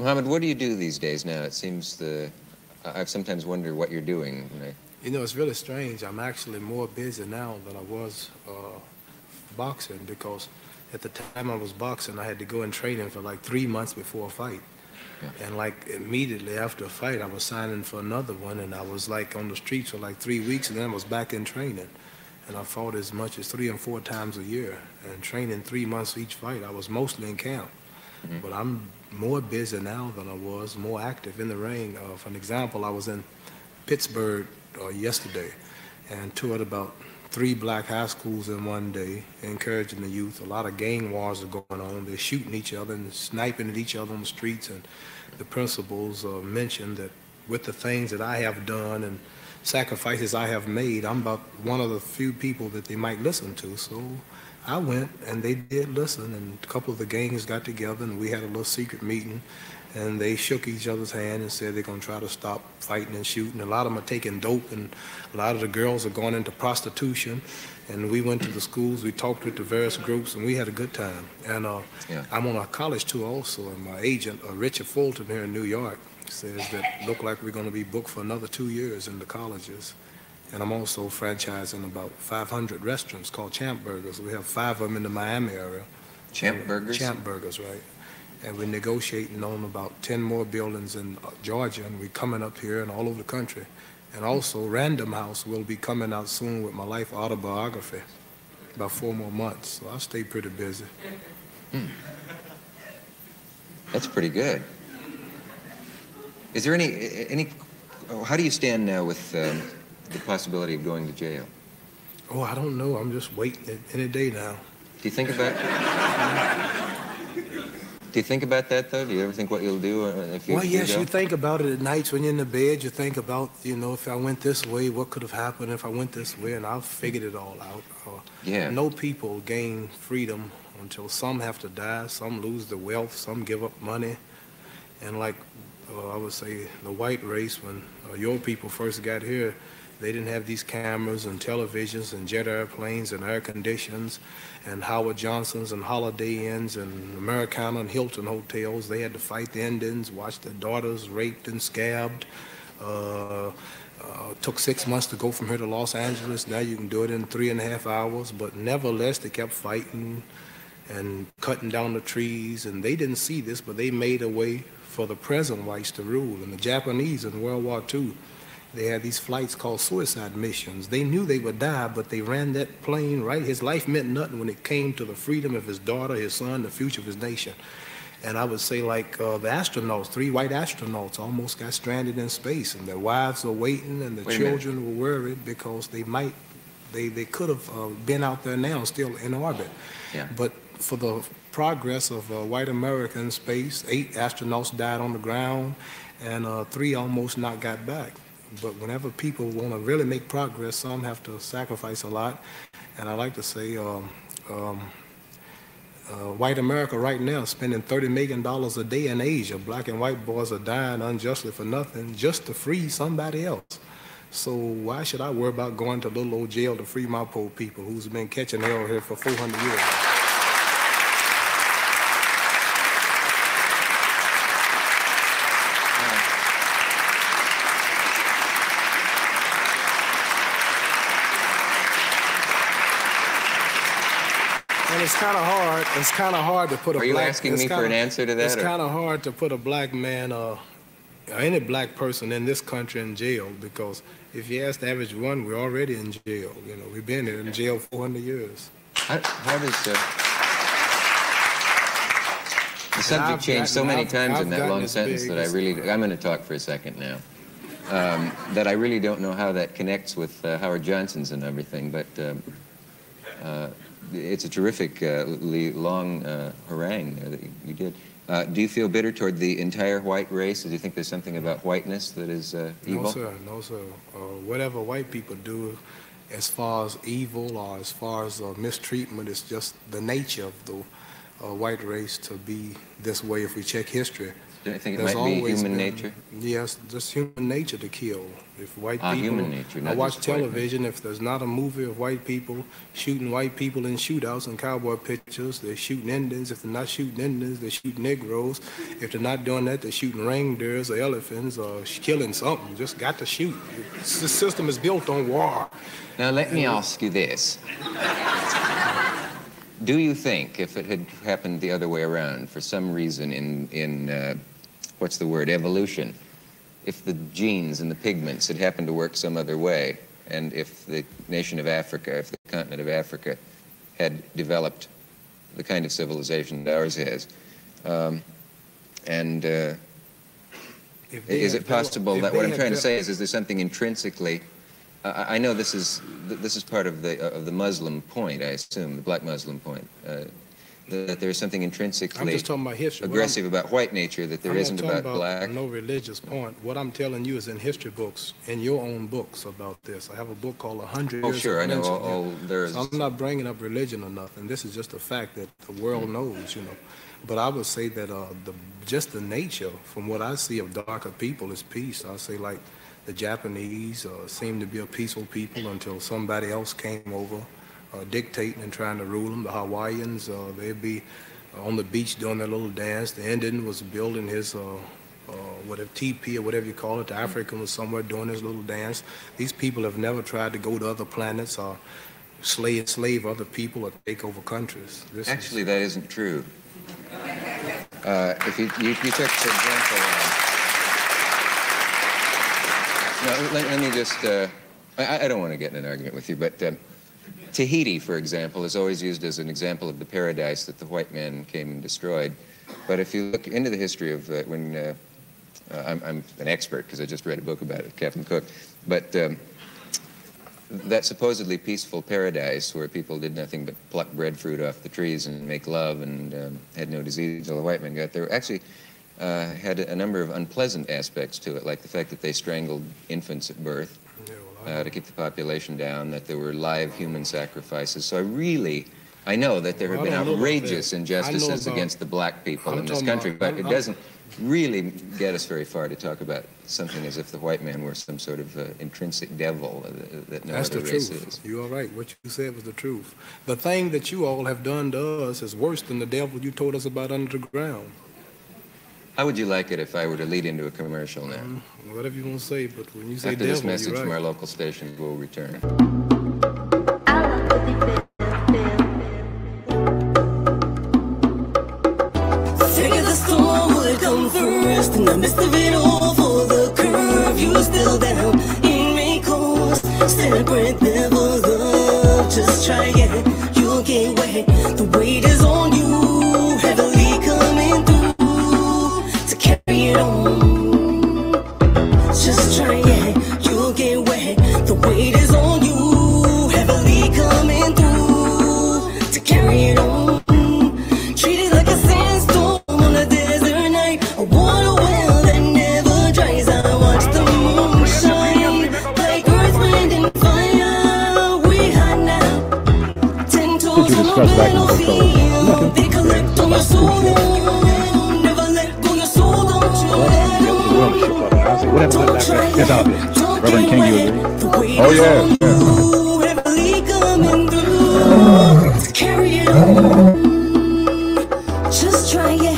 Muhammad, what do you do these days now? It seems I sometimes wonder what you're doing. You know, it's really strange. I'm actually more busy now than I was boxing, because at the time I was boxing, I had to go in training for like 3 months before a fight. Yeah. And like immediately after a fight, I was signing for another one, and I was like on the streets for like 3 weeks, and then I was back in training. And I fought as much as 3 and 4 times a year, and training 3 months each fight. I was mostly in camp. Mm-hmm. But I'm more busy now than I was, more active in the ring. For an example, I was in Pittsburgh yesterday and toured about 3 black high schools in one day, encouraging the youth. A lot of gang wars are going on. They're shooting each other and sniping at each other on the streets. And the principals mentioned that with the things that I have done and sacrifices I have made, I'm about one of the few people that they might listen to. So I went, and they did listen, and a couple of the gangs got together, and we had a little secret meeting, and they shook each other's hand and said they're going to try to stop fighting and shooting. A lot of them are taking dope, and a lot of the girls are going into prostitution. And we went to the schools, we talked with the various groups, and we had a good time. And I'm on a college tour also, and my agent, Richard Fulton here in New York, says that look like we're going to be booked for another 2 years in the colleges. And I'm also franchising about 500 restaurants called Champ Burgers. We have 5 of them in the Miami area. Champ Burgers? Champ Burgers, right. And we're negotiating on about 10 more buildings in Georgia, and we're coming up here and all over the country. And also Random House will be coming out soon with my life autobiography, about 4 more months. So I'll stay pretty busy. Mm. That's pretty good. Is there how do you stand now with the possibility of going to jail? Oh, I don't know. I'm just waiting any day now. Do you think about that, though? Do you ever think what you'll do if you? Well, yes, you think about it at nights when you're in the bed. You think about, you know, if I went this way, what could have happened if I went this way, and I've figured it all out. No people gain freedom until some have to die, some lose their wealth, some give up money, and like I would say, the white race, when your people first got here, they didn't have these cameras and televisions and jet airplanes and air conditions and Howard Johnson's and Holiday Inns and Americana and Hilton hotels. They had to fight the Indians, watch their daughters raped and scabbed. Took 6 months to go from here to Los Angeles. Now you can do it in 3.5 hours. But nevertheless, they kept fighting and cutting down the trees. And they didn't see this, but they made a way for the present whites to rule. And the Japanese in World War II, they had these flights called suicide missions. They knew they would die, but they ran that plane right. His life meant nothing when it came to the freedom of his daughter, his son, the future of his nation. And I would say, like the astronauts, 3 white astronauts almost got stranded in space, and their wives were waiting, and the children were worried because they could have been out there now, still in orbit. Yeah. But for the progress of white America in space, 8 astronauts died on the ground, and 3 almost not got back. But whenever people want to really make progress, some have to sacrifice a lot. And I like to say white America right now is spending $30 million a day in Asia. Black and white boys are dying unjustly for nothing just to free somebody else. So why should I worry about going to little old jail to free my poor people who's been catching hell here for 400 years? It's kind of hard. It's kind of hard to put a black... Are you asking me for an answer to that? It's kind of hard to put a black man, any black person in this country in jail, because if you ask the average one, we're already in jail. You know, we've been in jail for 400 years. How does the subject change so many times in that long sentence that I really... I'm going to talk for a second now. That I really don't know how that connects with Howard Johnson's and everything, but... it's a terrific long harangue that you did. Do you feel bitter toward the entire white race? Do you think there's something about whiteness that is evil? No, sir. No, sir. Whatever white people do as far as evil or as far as mistreatment, it's just the nature of the white race to be this way if we check history. Do you think it might be human nature? Yes, just human nature to kill. If white people, human nature, I watch television. If there's not a movie of white people shooting white people in shootouts and cowboy pictures, they're shooting Indians. If they're not shooting Indians, they shoot Negroes. If they're not doing that, they're shooting reindeers or elephants or killing something. Just got to shoot. The system is built on war. Now let me ask you this. Do you think if it had happened the other way around, for some reason in what's the word, evolution, if the genes and the pigments had happened to work some other way, and if the nation of Africa, if the continent of Africa had developed the kind of civilization that ours has, is it possible that what I'm trying to say is there something intrinsically? I know this is part of the Muslim point, I assume, the black Muslim point, that there's something intrinsically aggressive about white nature that there isn't about black. No religious point. What I'm telling you is in history books, in your own books about this. I have a book called 100 Years. Oh, sure, I know. So I'm not bringing up religion or nothing. This is just a fact that the world knows, you know. But I would say that just the nature, from what I see of darker people, is peace. I say, like, the Japanese seemed to be a peaceful people until somebody else came over dictating and trying to rule them. The Hawaiians, they'd be on the beach doing their little dance. The Indian was building his whatever teepee or whatever you call it. The African was somewhere doing his little dance. These people have never tried to go to other planets or enslave other people or take over countries. Actually, that isn't true. If you took, for example, no, let me just, I don't want to get in an argument with you, but Tahiti, for example, is always used as an example of the paradise that the white man came and destroyed. But if you look into the history of I'm an expert because I just read a book about it, Captain Cook, but that supposedly peaceful paradise where people did nothing but pluck breadfruit off the trees and make love and had no disease until the white man got there, actually had a number of unpleasant aspects to it, like the fact that they strangled infants at birth to keep the population down, that there were live human sacrifices. So I know that there have been outrageous injustices against the black people in this country, but it doesn't really get us very far to talk about something as if the white man were some sort of intrinsic devil that no other race is. You're right. What you said was the truth. The thing that you all have done to us is worse than the devil you told us about under the ground. How would you like it if I were to lead into a commercial now? Whatever you want to say, but when you say devil, you're right. After this message from our local station, we'll return. Sick of the storm would come first. In the midst of it all, for the curve, you were still down in recourse. Celebrate devil's love, just try it. You'll get wet. The weight is on you, heavily coming through. Carry it on, just try it, you'll get wet. The weight is on you, heavily coming through. To carry it on, treat it like a sandstorm on a desert night. A water well that never dries. I watch the moon shine like earth, wind, and fire. We hide now. 10 toes on a battlefield. They collect on your soul. Get out there. Reverend King, you agree? Oh, yeah. Just try it.